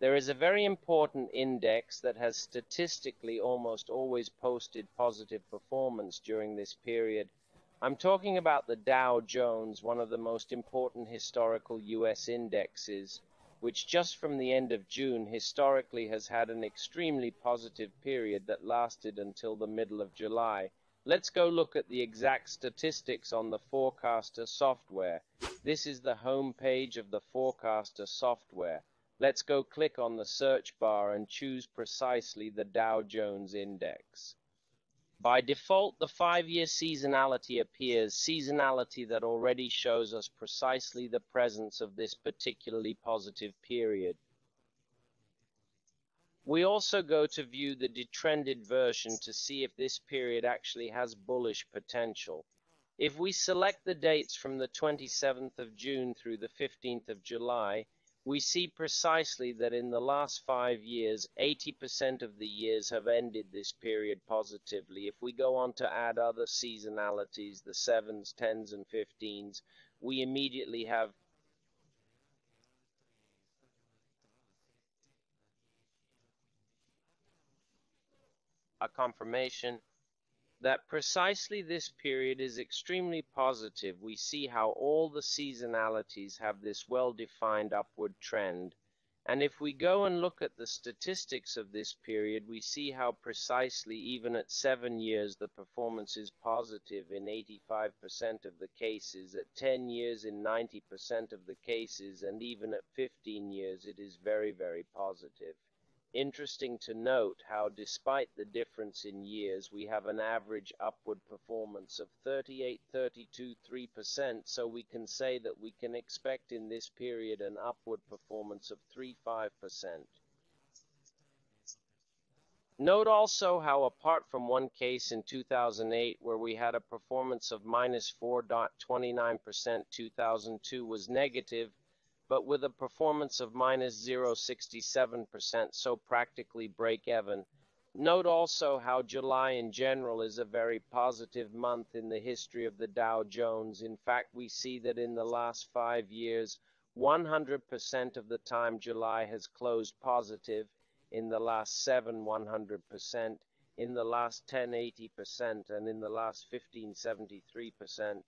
There is a very important index that has statistically almost always posted positive performance during this period. I'm talking about the Dow Jones, one of the most important historical US indexes, which just from the end of June historically has had an extremely positive period that lasted until the middle of July. Let's go look at the exact statistics on the Forecaster software. This is the home page of the Forecaster software. Let's go click on the search bar and choose precisely the Dow Jones Index. By default, the 5-year seasonality appears, seasonality that already shows us precisely the presence of this particularly positive period. We also go to view the detrended version to see if this period actually has bullish potential. If we select the dates from the 27th of June through the 15th of July, we see precisely that in the last 5 years, 80% of the years have ended this period positively. If we go on to add other seasonalities, the 7s, 10s, and 15s, we immediately have a confirmation that precisely this period is extremely positive. We see how all the seasonalities have this well-defined upward trend. And if we go and look at the statistics of this period, we see how precisely even at 7 years the performance is positive in 85% of the cases, at 10 years in 90% of the cases, and even at 15 years it is very, very positive. Interesting to note how, despite the difference in years, we have an average upward performance of 38, 32, 3%, so we can say that we can expect in this period an upward performance of 3.5%. Note also how, apart from one case in 2008 where we had a performance of -4.29%, 2002 was negative, but with a performance of -0.67%, so practically break even. Note also how July in general is a very positive month in the history of the Dow Jones. In fact, we see that in the last 5 years, 100% of the time July has closed positive, in the last 7, 100%, in the last 10, 80%, and in the last 15, 73%.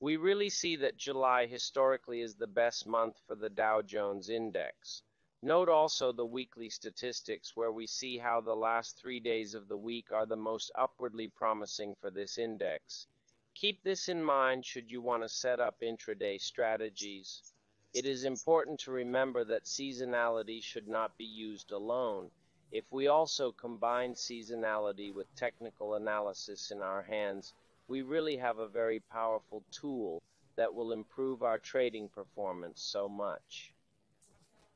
We really see that July historically is the best month for the Dow Jones Index. Note also the weekly statistics, where we see how the last 3 days of the week are the most upwardly promising for this index. Keep this in mind should you want to set up intraday strategies. It is important to remember that seasonality should not be used alone. If we also combine seasonality with technical analysis in our hands, we really have a very powerful tool that will improve our trading performance so much.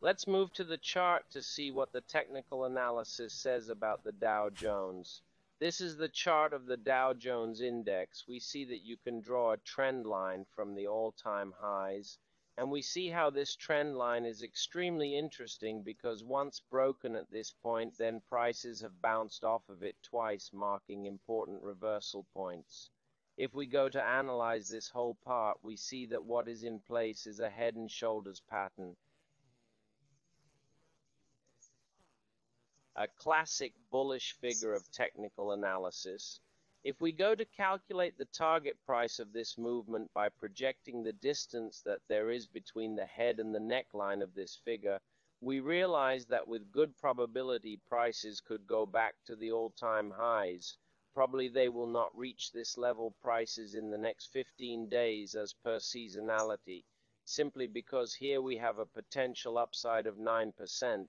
Let's move to the chart to see what the technical analysis says about the Dow Jones. This is the chart of the Dow Jones Index. We see that you can draw a trend line from the all-time highs, and we see how this trend line is extremely interesting because once broken at this point, then prices have bounced off of it twice, marking important reversal points. If we go to analyze this whole part, we see that what is in place is a head and shoulders pattern, a classic bullish figure of technical analysis. If we go to calculate the target price of this movement by projecting the distance that there is between the head and the neckline of this figure, we realize that with good probability prices could go back to the all-time highs. Probably they will not reach this level prices in the next 15 days as per seasonality, simply because here we have a potential upside of 9%,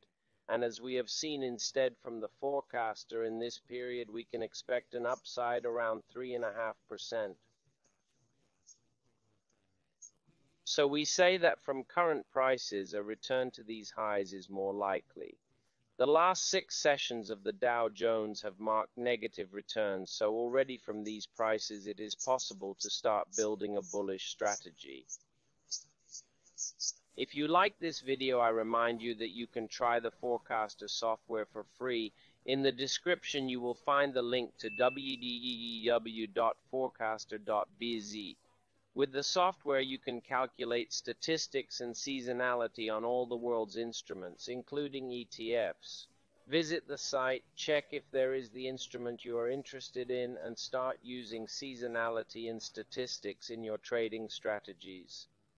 and as we have seen instead from the forecaster, in this period we can expect an upside around 3.5%. So we say that from current prices, a return to these highs is more likely. The last 6 sessions of the Dow Jones have marked negative returns, so already from these prices it is possible to start building a bullish strategy. If you like this video, I remind you that you can try the Forecaster software for free. In the description you will find the link to www.forecaster.bz. With the software, you can calculate statistics and seasonality on all the world's instruments, including ETFs. Visit the site, check if there is the instrument you are interested in, and start using seasonality and statistics in your trading strategies.